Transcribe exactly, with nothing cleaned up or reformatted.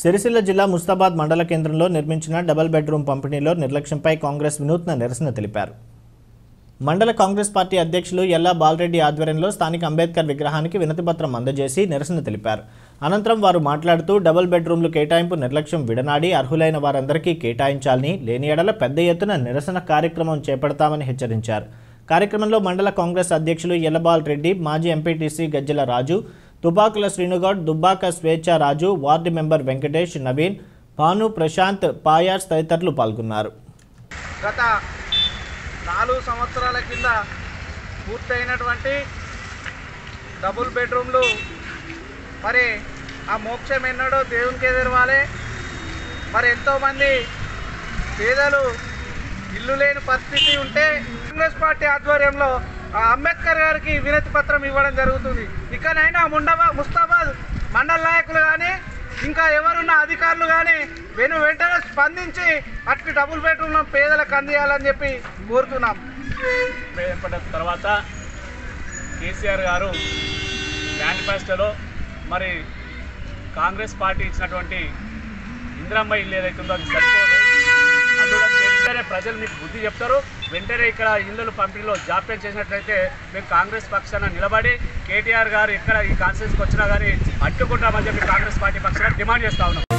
సిరిసిల్ల జిల్లా ముస్తాబాద్ మండల కేంద్రంలో నిర్మించిన డబుల్ బెడ్రూమ్ పంపిణీలో నిర్లక్ష్యంపై కాంగ్రెస్ వినూత్న నిరసన తెలిపారు. మండల కాంగ్రెస్ పార్టీ అధ్యక్షులు ఎల్లా బాలరెడ్డి ఆధ్వర్యంలో స్థానిక అంబేద్కర్ విగ్రహానికి వినతిపత్రం అందజేసి నిరసన తెలిపారు. అనంతరం వారు మాట్లాడుతూ డబుల్ బెడ్రూమ్లు కేటాయింపు నిర్లక్ష్యం విడనాడి అర్హులైన వారందరికీ కేటాయించాలని, లేని ఎడల పెద్ద ఎత్తున నిరసన కార్యక్రమం చేపడతామని హెచ్చరించారు. కార్యక్రమంలో మండల కాంగ్రెస్ అధ్యక్షులు ఎల్లబాలరెడ్డి, మాజీ ఎంపీటీసీ గజ్జల రాజు, తుబాకుల శ్రీనుగౌడ్, దుబ్బాక స్వేచ్ఛ రాజు, వార్డు మెంబర్ వెంకటేష్, నవీన్, భాను, ప్రశాంత్, పాయాస్ తదితరులు పాల్గొన్నారు. గత నాలుగు సంవత్సరాల కింద పూర్తయినటువంటి డబుల్ బెడ్రూమ్లు, మరి ఆ మోక్షం ఎన్నడో దేవునికే తెరవాలి. మరి ఎంతోమంది పేదలు ఇల్లు లేని పరిస్థితి ఉంటే కాంగ్రెస్ పార్టీ ఆధ్వర్యంలో అంబేద్కర్ గారికి వినతి పత్రం ఇవ్వడం జరుగుతుంది. ఇకనైనా ముండబా ముస్తాబాద్ మండల నాయకులు కానీ ఇంకా ఎవరున్న అధికారులు కానీ వెను వెంటనే స్పందించి అటు డబుల్ బెడ్రూమ్ పేదలకు అందియాలని చెప్పి కోరుతున్నాం. ఏర్పడిన తర్వాత కేసీఆర్ గారు మేనిఫెస్టోలో మరి కాంగ్రెస్ పార్టీ ఇచ్చినటువంటి ఇందిరమ్మ ఇల్లు ఏదైతుందో అది సరిపోదు, వెంటనే ప్రజలు మీకు బుద్ధి చెప్తారు. వెంటనే ఇక్కడ ఇళ్ళలు పంపిణీలో జాప్యం చేసినట్లయితే మేము కాంగ్రెస్ పక్షాన నిలబడి కేటీఆర్ గారు ఎక్కడ ఈ కాన్ఫరెన్స్కి వచ్చినా కానీ అడ్డుకుంటామని చెప్పి కాంగ్రెస్ పార్టీ పక్షాన డిమాండ్ చేస్తా ఉన్నాం.